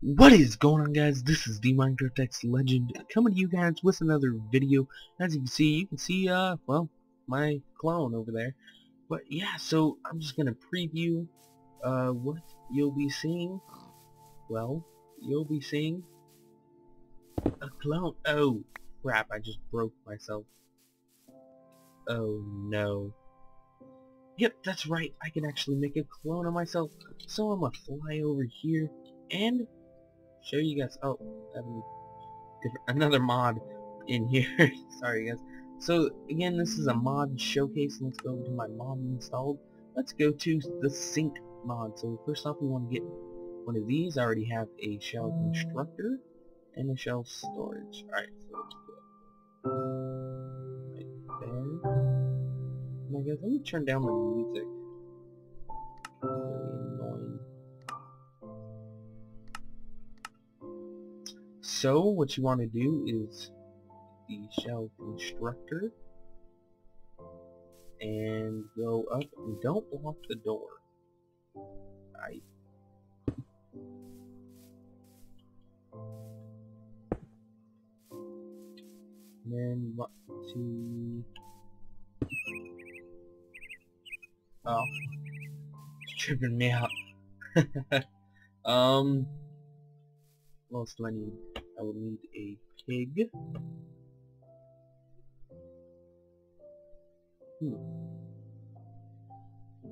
What is going on, guys? This is the Minecraft X Legend coming to you guys with another video. As you can see, well, my clone over there. But yeah, so I'm just gonna preview what you'll be seeing. Well, you'll be seeing a clone. Oh crap! I just broke myself. Oh no. Yep, that's right. I can actually make a clone of myself. So I'm gonna fly over here and show you guys. Oh, another mod in here. Sorry, guys. So again, this is a mod showcase. Let's go to my mod installed. Let's go to the sync mod. So first off, we want to get one of these. I already have a shell constructor and a shell storage. All right, so let's go right there. Now, guys, let me turn down the music. So what you want to do is the shell constructor and go up and don't block the door. I and then what to oh, it's tripping me out. What else do I need? I will need a pig.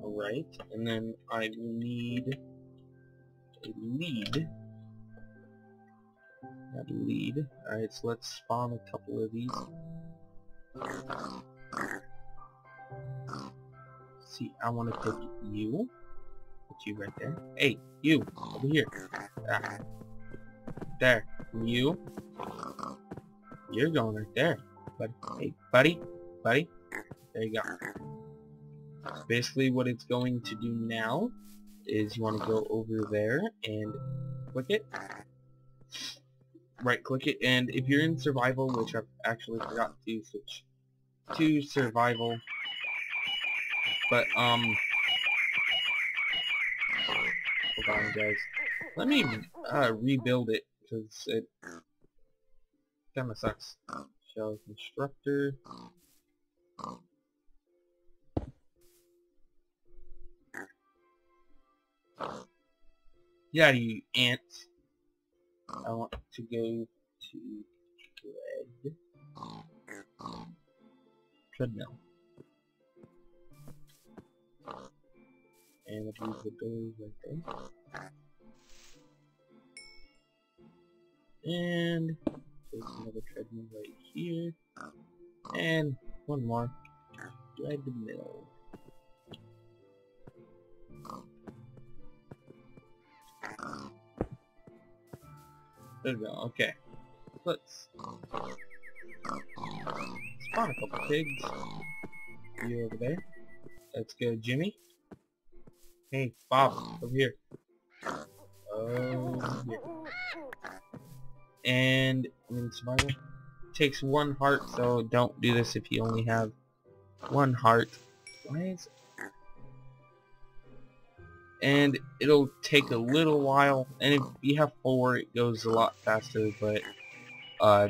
Alright, and then I will need a lead. Alright, so let's spawn a couple of these. See, I want to pick you. Put you right there. Hey, you! Over here. Ah. There. You. You're going right there. Buddy. Hey, buddy. Buddy. There you go. Basically what it's going to do now is you want to go over there and click it. Right click it, and if you're in survival, which I've actually forgot to switch to survival, but hold on, guys. Let me rebuild it, because it kinda sucks. Shell constructor. Yeah, you ants. I want to go to treadmill. And I'll leave the doors right there. And there's another treadmill right here. And one more. Treadmill. Treadmill, okay. Let's spawn a couple pigs. You over there. Let's go, Jimmy. Hey, Bob, over here. Over here. And I mean, survival takes one heart, so don't do this if you only have one heart. And it'll take a little while, and if you have four, it goes a lot faster. But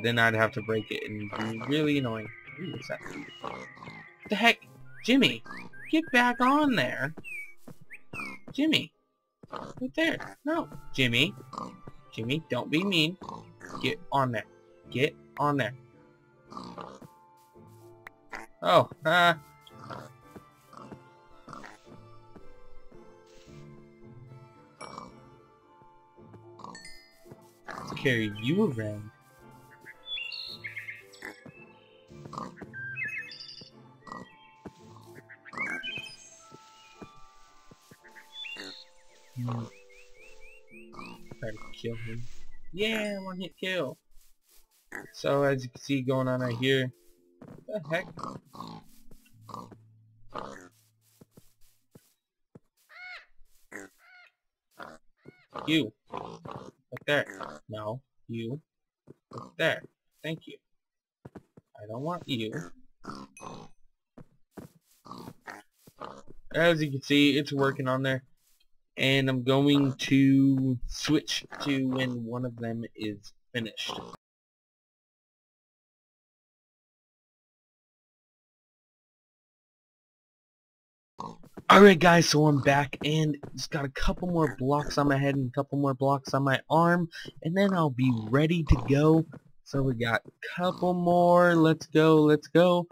then I'd have to break it, and it'd be really annoying. Ooh, what's that? What the heck, Jimmy? Get back on there, Jimmy. Right there. No, Jimmy. Jimmy, don't be mean. Get on there. Get on there. Oh, Let's carry you around. Try to kill him. Yeah, one hit kill. So as you can see going on right here, what the heck? You. Right there. No. You. Right there. Thank you. I don't want you. As you can see, it's working on there. and I'm going to switch to when one of them is finished. Alright guys, so I'm back and just got a couple more blocks on my head and a couple more blocks on my arm, and then I'll be ready to go. So we got a couple more, let's go.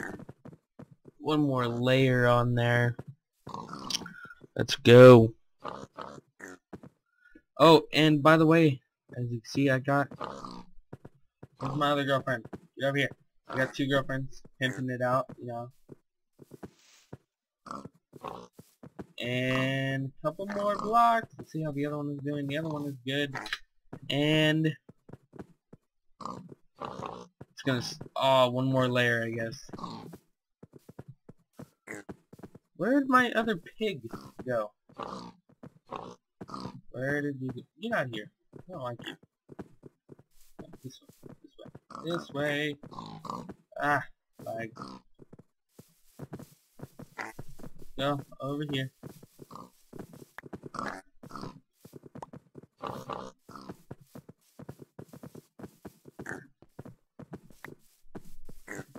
One more layer on there. Let's go. Oh, and by the way, as you can see, I got my other girlfriend. Get over here. I got two girlfriends, pimping it out, you know. And a couple more blocks. Let's see how the other one is doing. The other one is good. And it's gonna. Oh, one more layer, I guess. Where'd my other pig go? Where did you go? Get out of here. I don't like you. This way. Ah, lag. Go over here.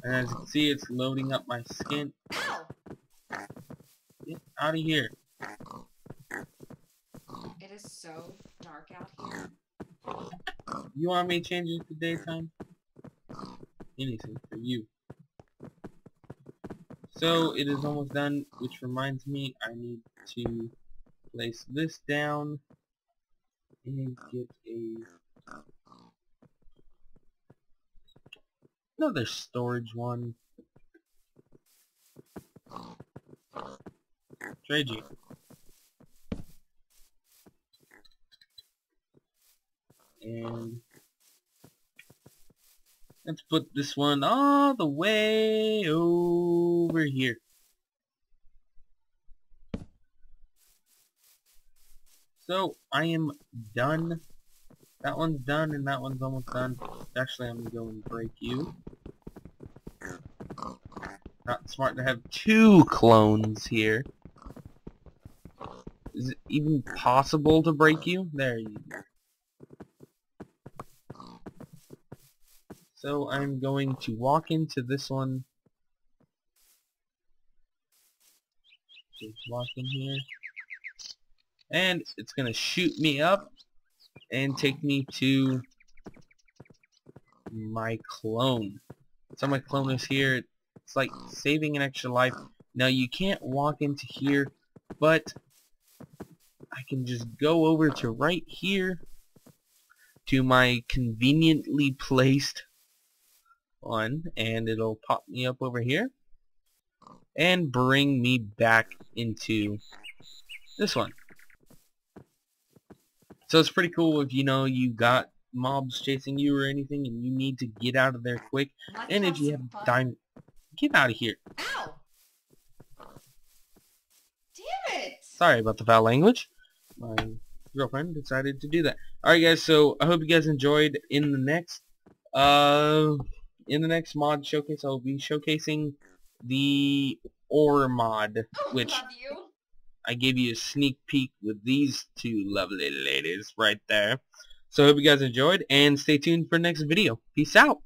And as you can see, it's loading up my skin. Get out of here. It is so dark out here. You want me to change it to daytime? Anything for you. So it is almost done, which reminds me I need to place this down and get another storage one. Trade you. And let's put this one all the way over here. So, I am done. That one's done and that one's almost done. Actually, I'm going to go and break you. Not smart to have two clones here. Is it even possible to break you? There you go. So I'm going to walk into this one. Just walk in here. And it's going to shoot me up and take me to my clone. So my clone is here. It's like saving an extra life. Now you can't walk into here, but I can just go over to right here to my conveniently placed one, and it'll pop me up over here and bring me back into this one. So it's pretty cool if you know you got mobs chasing you or anything and you need to get out of there quick. And if you have diamond, get out of here. Ow! Damn it! Sorry about the foul language. My girlfriend decided to do that. Alright guys, so I hope you guys enjoyed. In the next mod showcase, I'll be showcasing the ore mod, which I gave you a sneak peek with these two lovely ladies right there. So I hope you guys enjoyed, and stay tuned for next video. Peace out!